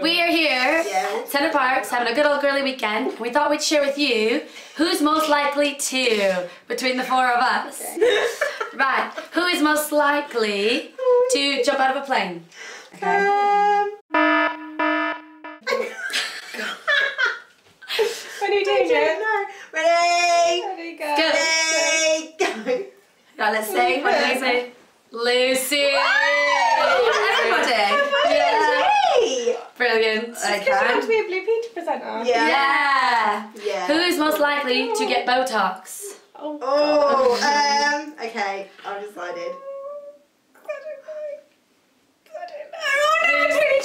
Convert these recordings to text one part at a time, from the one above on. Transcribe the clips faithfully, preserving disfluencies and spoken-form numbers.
We are here, yeah. Centre Parcs, having a good old girly weekend. We thought we'd share with you who's most likely to, between the four of us. Okay. Right, who is most likely to jump out of a plane? Okay. Um. When are you doing it? No. Ready? Ready, go. Go. Ready, go. Right, let's sing. What do we say? Lucy. Brilliant. She's going to be a Blue Peter presenter. Yeah. Yeah. Yeah. Who is most likely to get Botox? Oh, oh um, okay, I've decided. I don't know. I don't know. Oh no, it's really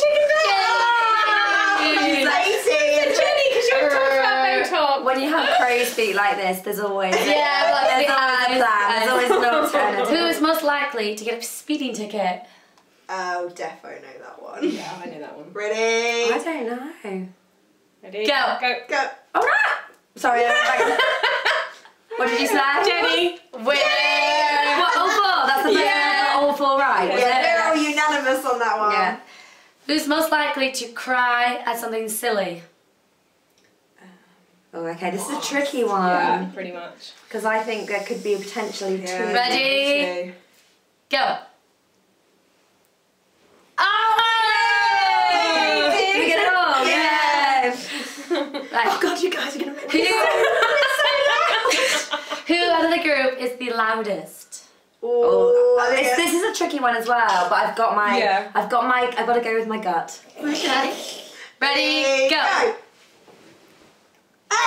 chicken Jenny, because you were talking about Botox. When you have crow's feet like this, there's always yeah, like there's, there's always an alternative. Who is most likely to get a speeding ticket? Oh, defo know that one. Yeah, I know that one. Ready? I don't know. Ready? Go. Go. Go. Oh, no! Sorry, yeah. I was what did you say? Jenny. We're... Yeah. What, all four? That's the thing. Yeah. All four right. Yeah, yeah. We're all unanimous on that one. Yeah. Who's most likely to cry at something silly? Um, oh, okay, this what? is a tricky one. Yeah, pretty much. Because I think there could be potentially yeah, two. Ready? Two. Go. Like, oh god, you guys are going to make me so loud! Who out of the group is the loudest? Ooh, I mean, this is a tricky one as well, but I've got my, yeah. I've got my, I've got to go with my gut. Okay. Ready, go! go. Oh,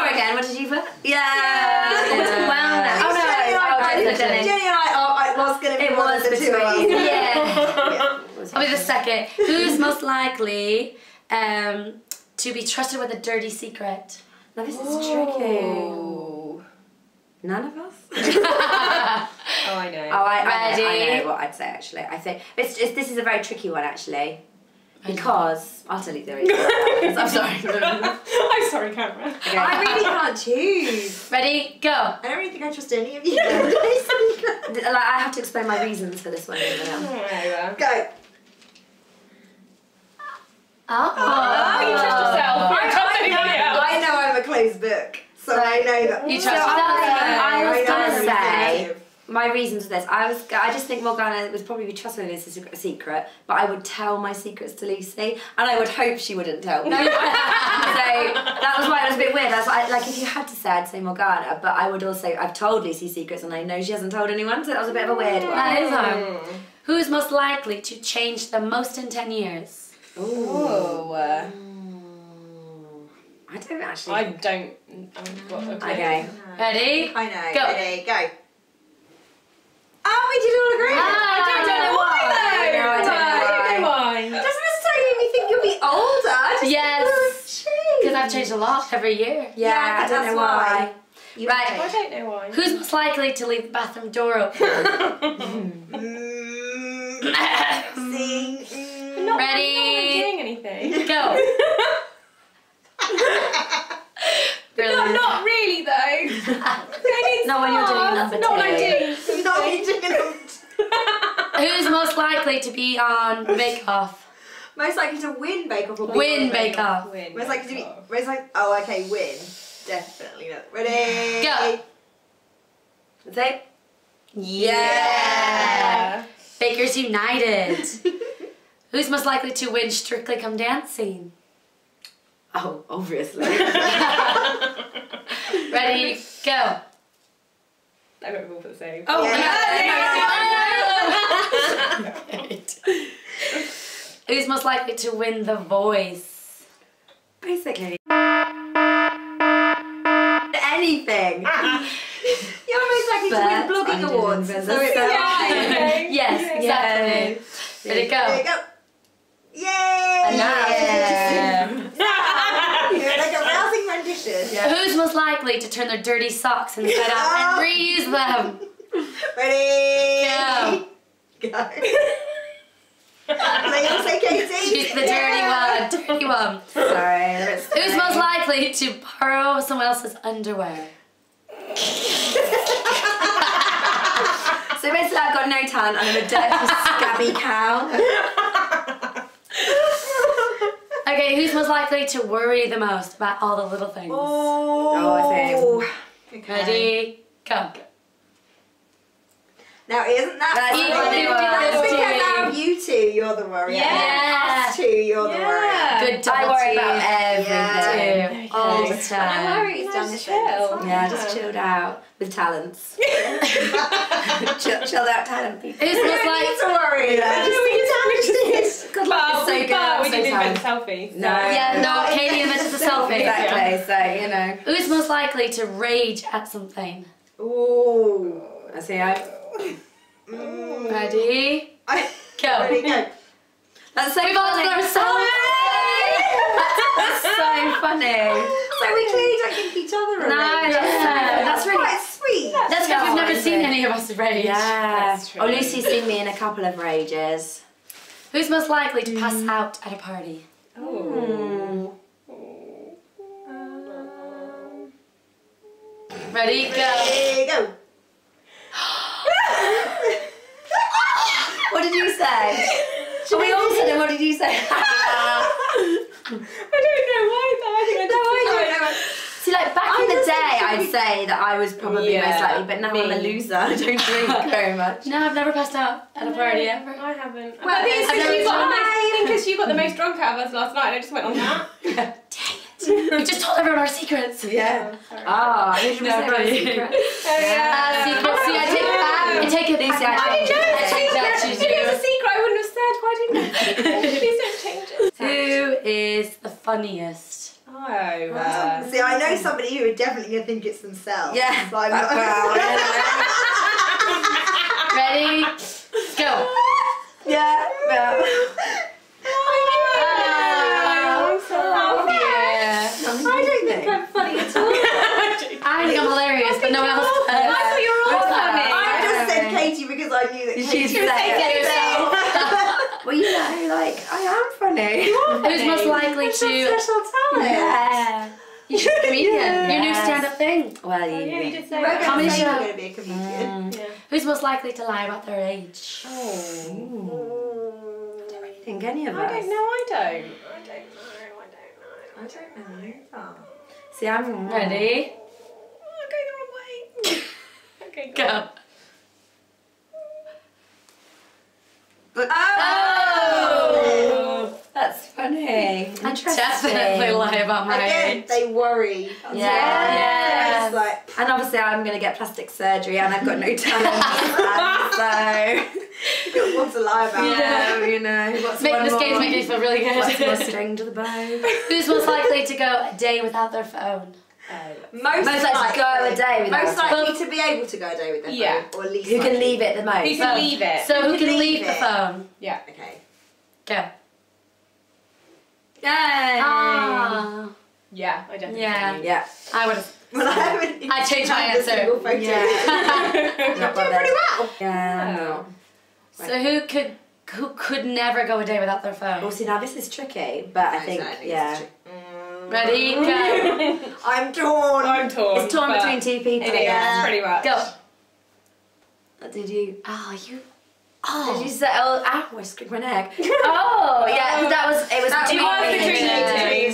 four again, what did you put? Yeah! yeah. It was well now. Oh no, Jenny and I, I was going to be one of the two of you. Yeah. I'll be the second. Who's most likely um, to be trusted with a dirty secret? Now this is Whoa. tricky. None of us? Oh, I know. Oh, I, Ready? I, know, I know what I'd say, actually. I think it's, it's, this is a very tricky one, actually. Because... I'll delete the reason. I'm sorry. I'm sorry, camera. Okay. I really can't choose. Ready? Go. I don't really think I trust any of you. Like, I have to explain my reasons for this one. Right, go. Oh, oh, you trust yourself. I, I trust anybody else. I know I'm a closed book, so, so I know that. You trust so yourself. I, I was going to say, my reasons for this, I was, I just think Morgana would probably be trustworthiness is a secret, but I would tell my secrets to Lucy, and I would hope she wouldn't tell me. So that was why it was a bit weird. That's why I, like, if you had to say, I'd say Morgana, but I would also, I've told Lucy secrets, and I know she hasn't told anyone, so that was a bit of a weird one. That is mm. Who is most likely to change the most in ten years? Oh, uh, I don't actually. I don't. I've got a clue. Okay. Ready? I know. Go. Ready? Go. Oh, we did all agree. Ah, I don't, I don't know why though. No, I don't, I don't know why. Doesn't necessarily make me think you'll be older. Yes. Because I've changed a lot every year. Yeah, yeah I don't know why. why. Right. I don't know why. Who's most likely to leave the bathroom door open? See. Not, Ready? Not really doing anything. Go. No, not really though. Not when you're doing number two. Not when I'm doing. Not when you're doing. Who's most likely to be on Bake Off? Most likely to win Bake Off or win Bake Off. Win. Most likely to be. Most like. Oh, okay, win. Definitely not. Ready? Go. Is it? Yeah. Bakers United. Who's most likely to win Strictly Come Dancing? Oh, obviously. Ready, go. I went all for the same. Oh, yeah. No, no, no, no, no. No. Who's most likely to win The Voice? Basically. Anything. Uh-huh. You're most likely but to win Blogging Awards. So so yeah, yes, yeah. exactly. There you go. There you go. Yay! Yeah. You're like a rousing rendition. Yeah. Who's most likely to turn their dirty socks inside yeah. out and reuse them? Ready? Go. Go. They all say Katie. She's the yeah. dirty one. Dirty one. Sorry. Who's most likely to borrow someone else's underwear? So basically, I've got no talent. I'm a dirty, scabby cow. Okay, who's most likely to worry the most about all the little things? Oh, I think. Ready, go. Now, isn't that funny? That's because out of you two, you're the worrier. Yeah. Us two, you're the worrier. Good I worry about everything. All the time. I worry, it's down the show. Yeah, just chilled out with talents. Chilled out talent people. Who's most likely to worry? Good luck. So good. We didn't invent selfies. No. Yeah, no, Katie invented the selfie. Exactly, so, you know. Who's most likely to rage at something? Ooh. I see, I... Mm. Ready? Go. Ready, go. That's so We've funny. All that's so funny. So we clearly don't give each other a no, rage. That's, yeah. that's really quite sweet. That's, that's because we've never seen it. Any of us rage. Yeah. That's true. Oh, Lucy's seen me in a couple of rages. Who's most likely to pass mm. out at a party? Oh. Mm. Um. Ready, go. Ready, go. What did you say? Should we all said it? What did you say? I don't know why, but I think I don't know why. See, like, back I in the day, I'd say that I was probably yeah, most likely, but now me. I'm a loser. I don't drink very much. No, I've never passed out at a party ever. I haven't. Well, I think because you, you got the most drunk out of us last night, and I just went on that. Yeah. We just told everyone our secrets. Yeah. Ah, oh, it's not really. Secret. Oh, yeah. Uh, secret. See, I take it back. I take it back. I didn't know it changed. If it was a secret, I wouldn't have said. Why didn't you? Please don't change it. Who is the funniest? Oh, uh, see, I know somebody who would definitely gonna think it's themselves. Yeah. So I'm not ready? Go. Yeah. No. I think I'm hilarious, but no one else. Uh, I thought you were all funny. I just said Katie because I knew that Katie was saying herself. Well, you know, like, I am funny. Who's most likely to... special talent. Yeah. You're a comedian. Yes. Your new stand-up thing. Well, you... Oh, yeah, you did say that. Comedy show. You're going to be a comedian. Mm. Yeah. Who's most likely to lie about their age? Oh. Ooh. I don't really think any of us. I don't know, I don't. I don't know, I don't know. I don't know. Oh. See, I'm... Ready? Okay, go. go. But, oh! oh! That's funny. Interesting. I definitely lie about my Again, age. They worry. That's yeah. Right. yeah. Like, and obviously I'm going to get plastic surgery and I've got no talent. So you've got one to lie about. Yeah. You know. What's Make, one this game's making me feel really good. What's more string to the bow? Who's most likely to go a day without their phone? Uh, most, most likely to go a day with most likely phone. to be able to go a day with their yeah. phone, or at least who likely. can leave it the most. Who can leave it? So who, who can, can leave, leave the phone? Yeah. Okay. Go. Yay! Ah. Yeah, I definitely. Yeah, do. yeah. I would. Well, I haven't. I changed my answer. Photo. Yeah. Not doing pretty well. Yeah. No. So right. who could who could never go a day without their phone? Well, see, now this is tricky, but no, I think exactly. yeah. Ready, go. I'm torn. I'm torn. It's torn between two people. It is, yeah. pretty much. Go. Did you? Oh, you. Oh. Did you say? Oh, I whisked my neck. Oh, yeah. That was. It was. That between, was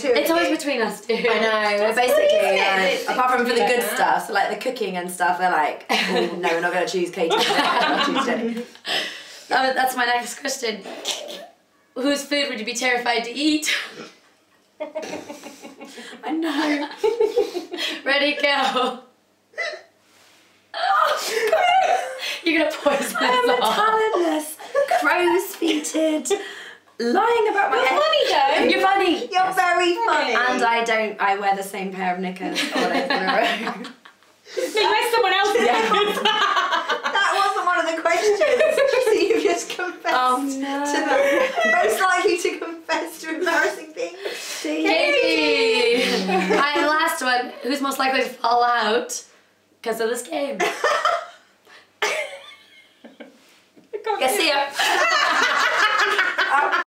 between It's always between us two. I know. That's basically, funny, like, apart from for the good stuff, so like the cooking and stuff, they're like, oh, no, we're not going to choose Katie. oh, that's my next question. Whose food would you be terrified to eat? I know. Ready, go. Oh, you're gonna poison I am off. a talentless, crow's-feeted, lying about my. You're head. funny, though. You're funny. You're yes. very funny. And I don't. I wear the same pair of knickers all days in a row. Unless someone else. Yeah. That wasn't one of the questions. So you just confessed oh, no. to the most likely to confess to embarrassing things. Katie! Alright, the last one. Who's most likely to fall out because of this game? I can't see ya.